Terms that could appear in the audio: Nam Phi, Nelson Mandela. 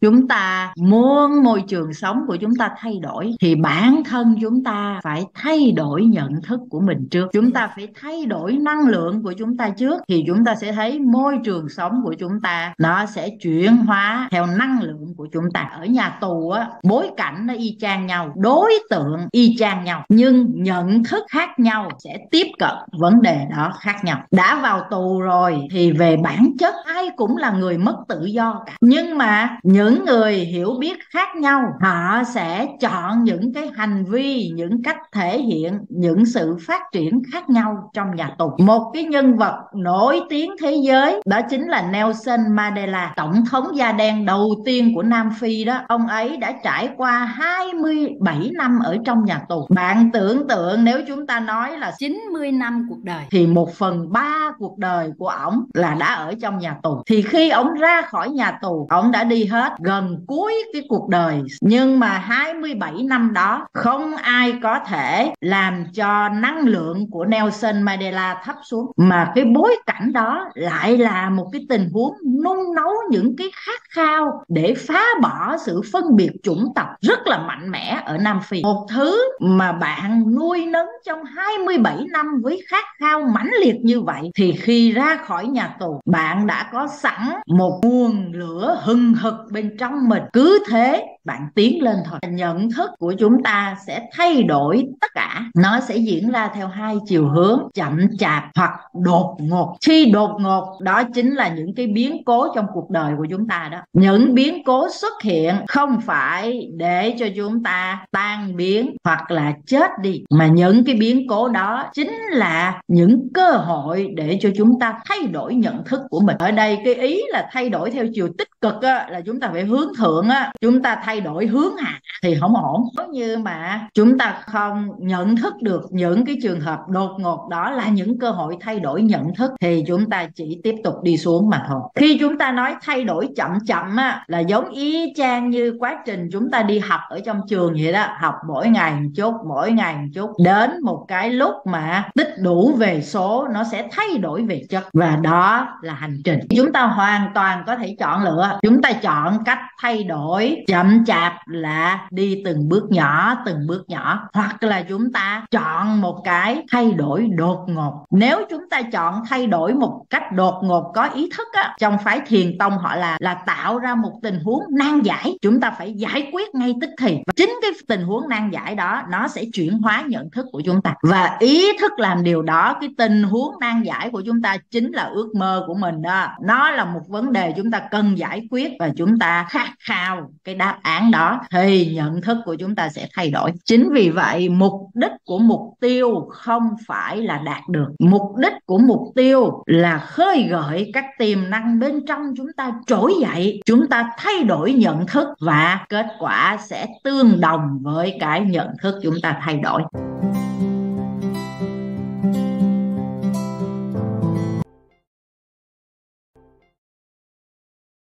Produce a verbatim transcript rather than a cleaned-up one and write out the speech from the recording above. chúng ta muốn môi trường sống của chúng ta thay đổi thì bản thân chúng ta phải thay đổi nhận thức của mình trước. Chúng ta phải thay đổi năng lượng của chúng ta trước thì chúng ta sẽ thấy môi trường sống của chúng ta nó sẽ chuyển hóa theo năng lượng của chúng ta. Ở nhà tù á, bối cảnh nó y chang nhau, đối tượng y chang nhau, nhưng nhận thức khác nhau sẽ tiếp cận vấn đề đó khác nhau. Đã vào tù rồi thì về bản chất ai cũng là người mất tự do cả, nhưng mà những người hiểu biết khác nhau họ sẽ chọn những cái hành vi, những cách thể hiện, những sự phát triển khác nhau trong nhà tù. Một cái nhân vật nổi tiếng thế giới đó chính là Nelson Mandela, tổng thống da đen đầu tiên của Nam Phi đó. Ông ấy đã trải qua hai mươi bảy năm ở trong nhà tù. Bạn tưởng tượng nếu chúng ta nói là chín mươi năm cuộc đời thì một phần ba cuộc đời của ổng là đã ở trong nhà tù. Thì khi ổng ra khỏi nhà tù, ổng đã đi hết gần cuối cái cuộc đời, nhưng mà hai mươi bảy năm đó không ai có thể làm cho năng lượng của Nelson Mandela thấp xuống, mà cái bối cảnh đó lại là một cái tình huống nung nấu những cái khát khao để phá bỏ sự phân biệt chủng tộc rất là mạnh mẽ ở Nam Phi. Một thứ mà bạn nuôi nấng trong hai mươi bảy năm với khát khao mãnh liệt như vậy thì khi ra khỏi nhà tù bạn đã có sẵn một nguồn lửa hừng hực bên trong mình, cứ thế bạn tiến lên thôi. Nhận thức của chúng ta sẽ thay đổi tất cả. Nó sẽ diễn ra theo hai chiều hướng: chậm chạp hoặc đột ngột. Khi đột ngột đó chính là những cái biến cố trong cuộc đời của chúng ta đó. Những biến cố xuất hiện không phải để cho chúng ta tan biến hoặc là chết đi, mà những cái biến cố đó chính là những cơ hội để cho chúng ta thay đổi nhận thức của mình. Ở đây cái ý là thay đổi theo chiều tích cực á, là chúng ta phải hướng thượng á, chúng ta thay đổi hướng hạ thì không ổn. Nếu như mà chúng ta không nhận thức được những cái trường hợp đột ngột đó là những cơ hội thay đổi nhận thức thì chúng ta chỉ tiếp tục đi xuống mà thôi. Khi chúng ta nói thay đổi chậm chậm á, là giống y chang như quá trình chúng ta đi học ở trong trường vậy đó, học mỗi ngày một chút, mỗi ngày một chút, đến một cái lúc mà tích đủ về số nó sẽ thay đổi về chất, và đó là hành trình. Chúng ta hoàn toàn có thể chọn lựa, chúng ta chọn cách thay đổi chậm chạp là đi từng bước nhỏ, từng bước nhỏ, hoặc là chúng ta chọn một cái thay đổi đột ngột. Nếu chúng ta chọn thay đổi một cách đột ngột có ý thức á, trong phái thiền tông họ là là tạo ra một tình huống nan giải, chúng ta phải giải quyết ngay tức thì. Và chính cái tình huống nan giải đó nó sẽ chuyển hóa nhận thức của chúng ta, và ý thức làm điều đó, cái tình huống nan giải của chúng ta chính là ước mơ của mình đó. Nó là một vấn đề chúng ta cần giải quyết và chúng ta khát khao cái đáp án đó thì nhận thức của chúng ta sẽ thay đổi. Chính vì vậy mục đích của mục tiêu không phải là đạt được, mục đích của mục tiêu là khơi gợi các tiềm năng bên trong chúng ta trỗi dậy, chúng ta thay đổi nhận thức và kết quả sẽ tương đồng với cái nhận thức chúng ta thay đổi.